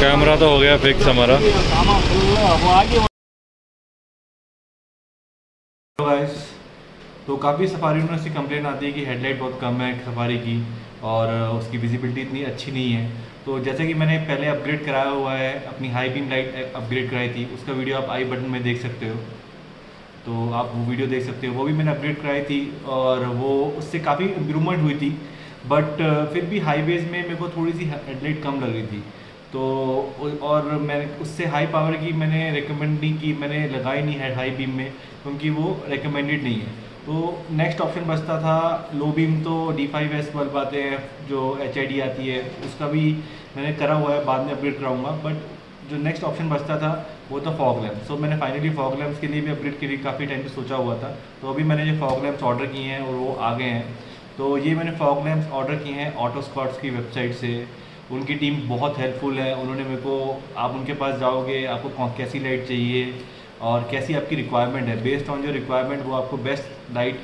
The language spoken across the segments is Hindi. कैमरा तो हो गया फिक्स हमारा। तो काफ़ी सफारी ओनर्स की कंप्लेंट आती है कि हेडलाइट बहुत कम है सफारी की और उसकी विजिबिलिटी इतनी अच्छी नहीं है। तो जैसे कि मैंने पहले अपग्रेड कराया हुआ है, अपनी हाई बीम लाइट अपग्रेड कराई थी, उसका वीडियो आप आई बटन में देख सकते हो, तो आप वो वीडियो देख सकते हो। वो भी मैंने अपग्रेड कराई थी और वो उससे काफ़ी इम्प्रूवमेंट हुई थी, बट फिर भी हाईवेज़ में मेरे को थोड़ी सी हेडलाइट कम लग रही थी। तो और मैंने उससे हाई पावर की मैंने रिकमेंड नहीं की, मैंने लगाई नहीं है हाई बीम में क्योंकि वो रिकमेंडेड नहीं है। तो नेक्स्ट ऑप्शन बचता था लो बीम, तो D5S बल्ब आते हैं जो HID आती है, उसका भी मैंने करा हुआ है, बाद में अपग्रेड कराऊंगा। बट जो नेक्स्ट ऑप्शन बचता था वो था फॉग लैम्प्स। तो मैंने फाइनली फॉग लैम्प्स के लिए भी अपग्रेड के लिए काफ़ी टाइम से सोचा हुआ था, तो अभी मैंने ये फॉग लैम्प्स ऑर्डर किए हैं और वो आ गए हैं। तो ये मैंने फॉग लैम्प्स ऑर्डर किए हैं ऑटो स्क्वाड्स की वेबसाइट से। उनकी टीम बहुत हेल्पफुल है, उन्होंने मेरे को, आप उनके पास जाओगे, आपको कैसी लाइट चाहिए और कैसी आपकी रिक्वायरमेंट है, बेस्ड ऑन जो रिक्वायरमेंट वो आपको बेस्ट लाइट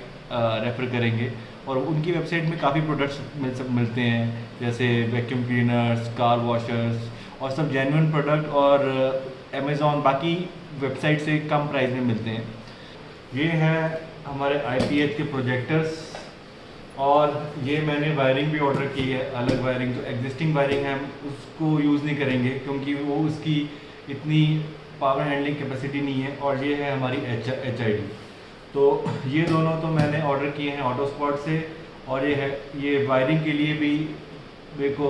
रेफर करेंगे। और उनकी वेबसाइट में काफ़ी प्रोडक्ट्स मिलते हैं, जैसे वैक्यूम क्लीनर्स, कार वॉशर्स और सब जेन्युइन प्रोडक्ट, और अमेज़ॉन बाकी वेबसाइट से कम प्राइस में मिलते हैं। ये हैं हमारे IPH के प्रोजेक्टर्स, और ये मैंने वायरिंग भी ऑर्डर की है, अलग वायरिंग। जो एग्जिस्टिंग वायरिंग है हम उसको यूज़ नहीं करेंगे क्योंकि वो उसकी इतनी पावर हैंडलिंग कैपेसिटी नहीं है। और ये है हमारी HID। तो ये दोनों तो मैंने ऑर्डर किए हैं ऑटो स्पॉट से, और ये है, ये वायरिंग के लिए भी मेरे को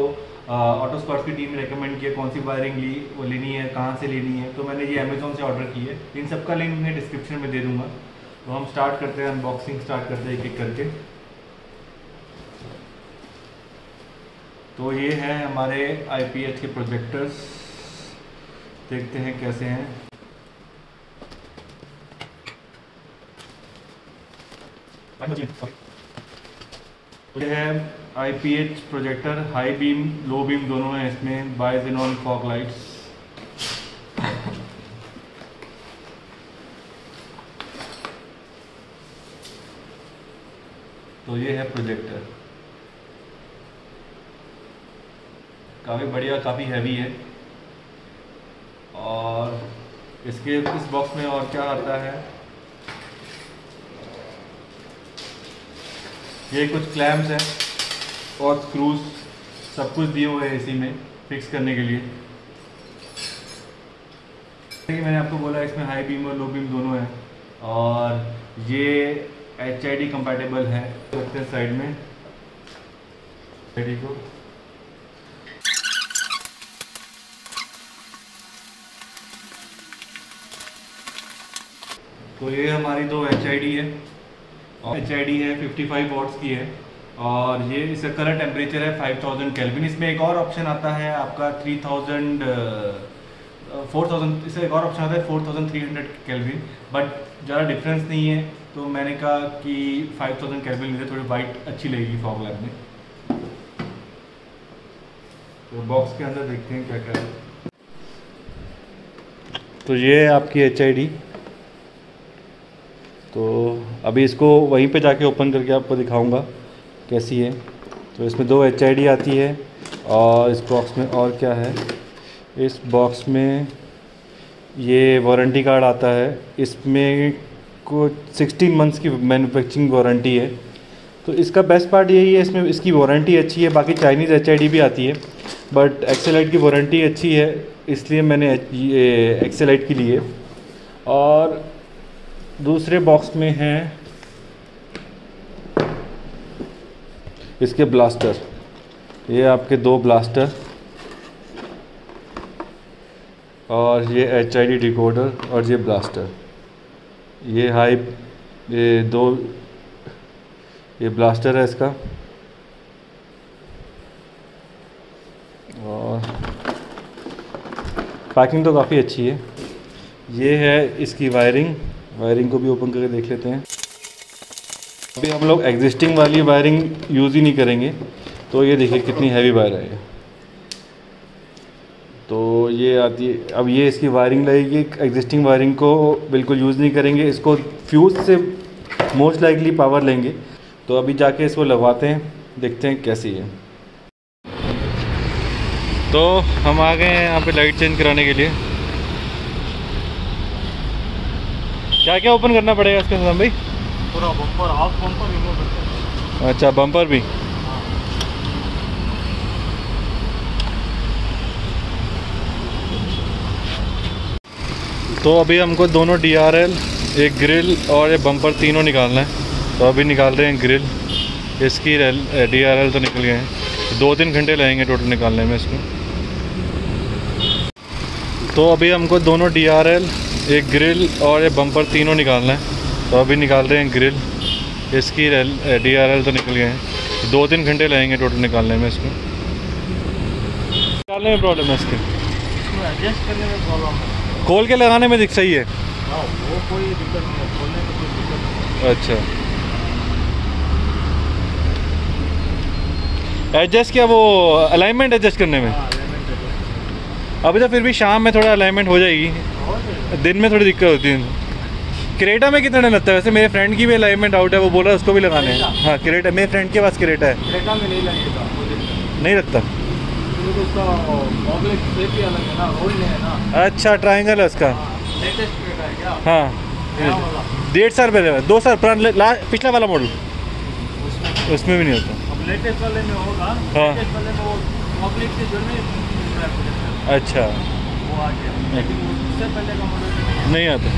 ऑटो स्पॉट की टीम ने रेकमेंड किया कौन सी वायरिंग ली, वो लेनी है, कहाँ से लेनी है। तो मैंने ये अमेज़ॉन से ऑर्डर की है। इन सबका लिंक मैं डिस्क्रिप्शन में दे दूँगा। तो हम स्टार्ट करते हैं, अनबॉक्सिंग स्टार्ट करते हैं एक एक करके। तो ये हैं हमारे IPH के प्रोजेक्टर्स, देखते हैं कैसे हैं। ये है IPH projector, high beam low beam दोनों हैं इसमें, Bi-Xenon फॉग लाइट्स। तो ये है प्रोजेक्टर, काफ़ी बढ़िया, काफ़ी हैवी है। और इसके इस बॉक्स में और क्या आता है, ये कुछ क्लैम्प्स हैं और स्क्रूज, सब कुछ दिए हुए हैं इसी में फिक्स करने के लिए। जैसे कि मैंने आपको बोला इसमें हाई बीम और लो बीम दोनों हैं, और ये HID कंपैटिबल है। रखते हैं साइड में HID को। तो ये हमारी दो HID है, और HID है 55 वॉट्स की है, और ये इसका करंट टेम्परेचर है 5000 केल्विन। इसमें एक और ऑप्शन आता है आपका 4000 इसका एक और ऑप्शन आता है 4300 केल्विन, बट ज़्यादा डिफरेंस नहीं है। तो मैंने कहा कि 5000 केल्विन लेते, थोड़ी वाइट अच्छी लगेगी फॉग लैम्प में। तो बॉक्स के अंदर देखते हैं क्या क्या है। तो ये है आपकी HID। तो अभी इसको वहीं पे जाके ओपन करके आपको दिखाऊंगा कैसी है। तो इसमें दो HID आती है, और इस बॉक्स में और क्या है, इस बॉक्स में ये वारंटी कार्ड आता है, इसमें कुछ 16 मंथ्स की मैन्युफैक्चरिंग वारंटी है। तो इसका बेस्ट पार्ट यही है, इसमें इसकी वारंटी अच्छी है। बाकी चाइनीज़ HID भी आती है, बट एक्सेलाइट की वारंटी अच्छी है, इसलिए मैंने ये एक्सेलाइट की लिए। और दूसरे बॉक्स में है इसके ब्लास्टर, ये आपके दो ब्लास्टर, और ये HID डिकोडर, और ये ब्लास्टर, ये हाई, ये दो, ये ब्लास्टर है इसका। और पैकिंग तो काफ़ी अच्छी है। ये है इसकी वायरिंग, वायरिंग को भी ओपन करके देख लेते हैं। अभी हम लोग एग्जिस्टिंग वाली वायरिंग यूज़ ही नहीं करेंगे। तो ये देखिए कितनी हैवी वायर है। तो ये आती है, अब ये इसकी वायरिंग लगेगी, एग्जिस्टिंग वायरिंग को बिल्कुल यूज़ नहीं करेंगे, इसको फ्यूज़ से मोस्ट लाइकली पावर लेंगे। तो अभी जाके इसको लगवाते हैं, देखते हैं कैसी है। तो हम आ गए हैं यहाँ पे लाइट चेंज कराने के लिए। क्या क्या ओपन करना पड़ेगा इसके साथ भाई? पूरा बम्पर, हाफ बम्पर रिमूव करते हैं। अच्छा, बम्पर भी। तो अभी हमको दोनों DRL, एक ग्रिल और ये बम्पर, तीनों निकालना है। तो अभी निकाल रहे हैं ग्रिल। इसकी DRL तो निकल गए हैं, 2-3 घंटे लगेंगे टोटल निकालने में इसको। तो अभी हमको दोनों DRL, एक ग्रिल और ये बम्पर, तीनों निकालना है। तो अभी निकाल रहे हैं ग्रिल। इसकी DRL तो निकल गए हैं, 2-3 घंटे लगेंगे टोटल निकालने में इसको। निकालने में प्रॉब्लम है इसकी, एडजस्ट करने में प्रॉब्लम है, खोल के लगाने में दिख सही है वो कोई दिक्कत नहीं है, खोलने में कोई दिक्कत नहीं। अच्छा, एडजस्ट किया वो अलाइनमेंट एडजस्ट करने में। अभी तो फिर भी शाम में थोड़ा अलाइनमेंट हो जाएगी, दिन में थोड़ी दिक्कत होती है। क्रेटा में कितना लगता है? वैसे मेरे फ्रेंड की भी अलाइनमेंट आउट है, वो बोला उसको भी लगाने हैं। हाँ, क्रेटा, मेरे फ्रेंड के पास क्रेटा है। क्रेटा में नहीं लगेगा, नहीं लगता। उसका शेप ही अलग है ना, रोल है ना। अच्छा, ट्रायंगल है उसका। लेटेस्ट क्रेटा है क्या? हाँ, 1.5 साल पहले, 2 साल पुराना, पिछला वाला मॉडल। उसमें भी नहीं होता, अब लेटेस्ट वाले में होगा। हाँ, लेटेस्ट वाले में वो पब्लिक से जुड़ने। अच्छा, वो आ गया, लेकिन उससे पहले का मॉडल नहीं आता।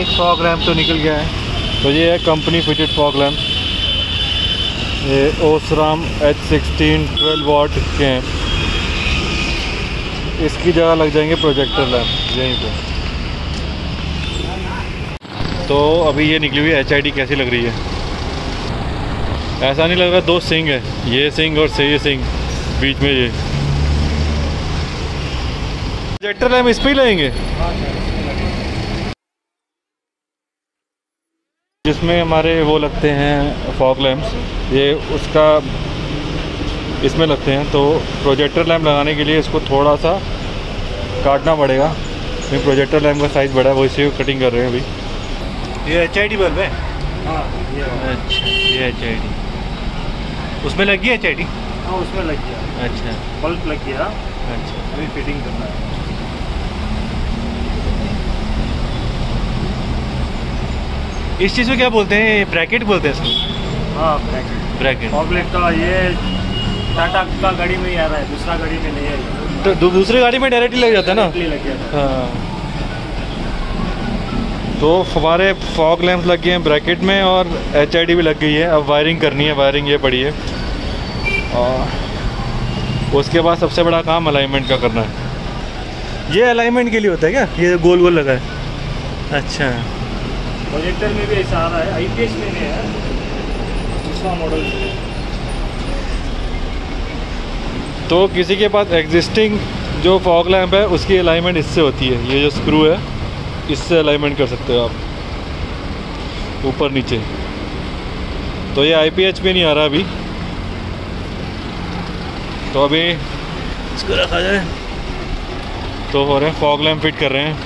एक फॉग लैम्प तो निकल गया है। तो ये है कंपनी फिटेड फॉग लैम्प, ये ओसराम H16 12 वाट के हैं। इसकी जगह लग जाएंगे प्रोजेक्टर लैम्प यहीं पे। तो अभी ये निकली हुई HID कैसी लग रही है? ऐसा नहीं लग रहा 2 सिंग है, ये सिंग और ये सिंग, बीच में ये प्रोजेक्टर लैम्प। इस पर ही लगेंगे जिसमें हमारे वो लगते हैं फॉग लैम्प्स, ये उसका इसमें लगते हैं। तो प्रोजेक्टर लैम्प लगाने के लिए इसको थोड़ा सा काटना पड़ेगा, क्योंकि प्रोजेक्टर लैम्प का साइज़ बड़ा है, वो इसी को कटिंग कर रहे हैं अभी। ये HID बल्ब है। हाँ, अच्छा, ये HID उसमें लगी है। HID हाँ, उसमें लग गया। अच्छा, बल्ब लग गया। अच्छा, अभी फिटिंग करना है। इस चीज़ को क्या बोलते हैं? ब्रैकेट बोलते हैं इसको। हाँ, ब्रैकेट। ब्रैकेट फॉगलेट का ये टाटा का गाड़ी में ही आ रहा है, दूसरा गाड़ी में नहीं है। तो दूसरी गाड़ी में डायरेक्टली लग जाता है ना। लग जाता है। हाँ, तो हमारे फॉग लैम्प लग गए हैं ब्रैकेट में और HID भी लग गई है। अब वायरिंग करनी है, वायरिंग ये पड़ी है, और उसके बाद सबसे बड़ा काम अलाइनमेंट का करना है। ये अलाइनमेंट के लिए होता है क्या? ये गोल गोल लगा है। अच्छा, प्रोजेक्टर में भी ऐसा आ रहा है, IPH में भी है, दूसरा मॉडल। तो किसी के पास एग्जिस्टिंग जो फॉग लैम्प है उसकी अलाइनमेंट इससे होती है, ये जो स्क्रू है इससे अलाइनमेंट कर सकते हो आप ऊपर नीचे। तो ये IPH में नहीं आ रहा अभी, तो अभी इसको रखा जाए। तो हो रहे हैं फॉग लैम्प फिट कर रहे हैं।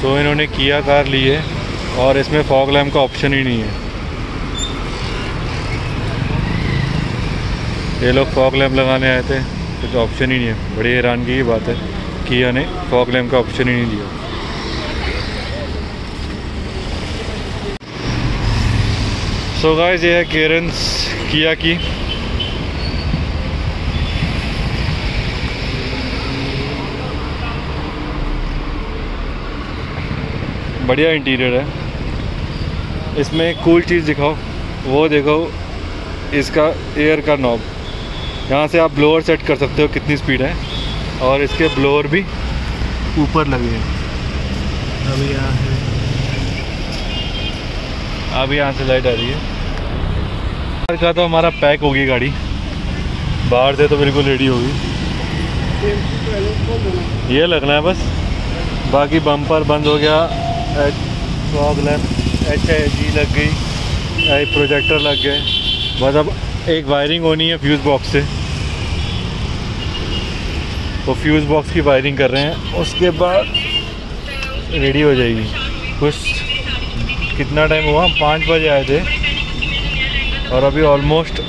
तो इन्होंने किया कार ली है और इसमें फॉग लैम्प का ऑप्शन ही नहीं है। ये लोग फॉग लैम्प लगाने आए थे, कुछ ऑप्शन ही नहीं है। बड़ी हैरानगी की बात है, किया ने फॉग लैम्प का ऑप्शन ही नहीं दिया। सो गाइस, ये है केरेंस किया की। बढ़िया इंटीरियर है। इसमें कूल चीज़ दिखाओ, वो देखो इसका एयर का नॉब, यहाँ से आप ब्लोअर सेट कर सकते हो कितनी स्पीड है, और इसके ब्लोअर भी ऊपर लगे हैं। अभी यहाँ से लाइट आ रही है। बाहर का तो हमारा पैक होगी गाड़ी, बाहर से तो बिल्कुल रेडी होगी, ये लगना है बस। बाकी बम्पर बंद हो गया, फॉग लैंप HID लग गई, प्रोजेक्टर लग गए, बस अब एक वायरिंग होनी है फ्यूज़ बॉक्स से, तो फ्यूज़ बॉक्स की वायरिंग कर रहे हैं, उसके बाद रेडी हो जाएगी। कुछ कितना टाइम हुआ, 5 बजे आए थे और अभी ऑलमोस्ट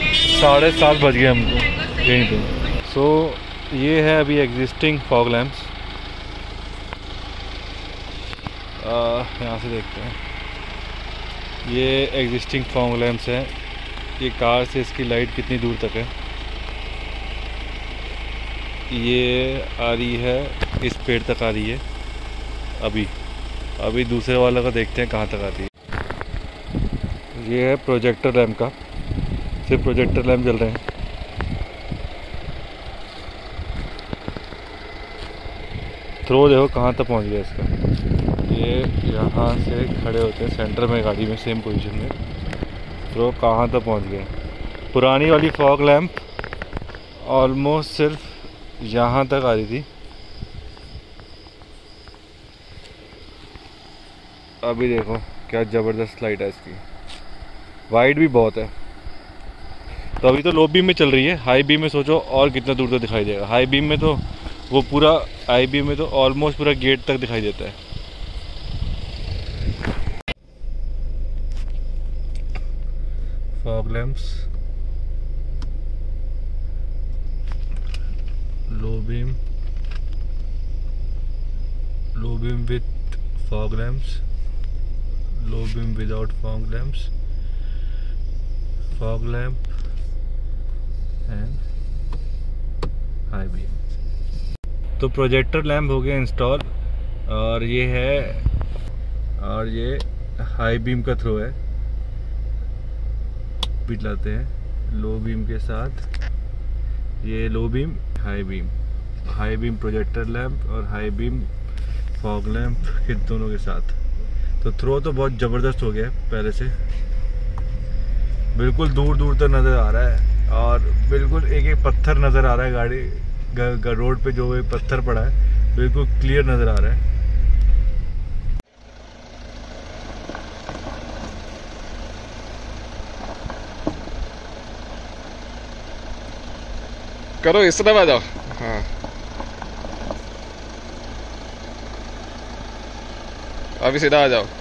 7:30 बज गए हमको यहीं पे। सो ये है अभी एग्जिस्टिंग फॉग लैम्प्स, यहाँ से देखते हैं, ये एग्जिस्टिंग फॉग लैम्प्स है। ये कार से इसकी लाइट कितनी दूर तक है, ये आ रही है इस पेड़ तक आ रही है अभी, अभी दूसरे वाला का देखते हैं कहाँ तक आती है। ये है प्रोजेक्टर लैम्प का, सिर्फ प्रोजेक्टर लैम्प जल रहे हैं। थ्रो देखो कहाँ तक पहुँच गया इसका, ये यहाँ से खड़े होते हैं सेंटर में गाड़ी में सेम पोजीशन में, थ्रो कहाँ तक पहुँच गया। पुरानी वाली फॉग लैम्प ऑलमोस्ट सिर्फ यहाँ तक आ रही थी, अभी देखो क्या ज़बरदस्त लाइट है इसकी, वाइड भी बहुत है। तो अभी तो लो बीम में चल रही है, हाई बीम में सोचो और कितना दूर तक दिखाई देगा। हाई बीम में तो वो पूरा, हाई बीम में तो ऑलमोस्ट पूरा गेट तक दिखाई देता है। Fog lamps, low beam with fog lamps, low beam without fog lamps, fog lamp and high beam. तो प्रोजेक्टर लैम्प हो गया इंस्टॉल, और ये है, और ये हाई बीम का थ्रो है, पिट लाते हैं लो बीम के साथ। ये low beam, high beam, high beam projector lamp और हाई बीम फॉग लैम्प के दोनों के साथ। तो थ्रो तो बहुत ज़बरदस्त हो गया है, पहले से बिल्कुल दूर दूर तक नज़र आ रहा है, और बिल्कुल एक एक पत्थर नज़र आ रहा है गाड़ी रोड पे जो एक पत्थर पड़ा है बिल्कुल क्लियर नज़र आ रहा है। करो इस तरह जाओ, हाँ अभी सीधा आ जाओ।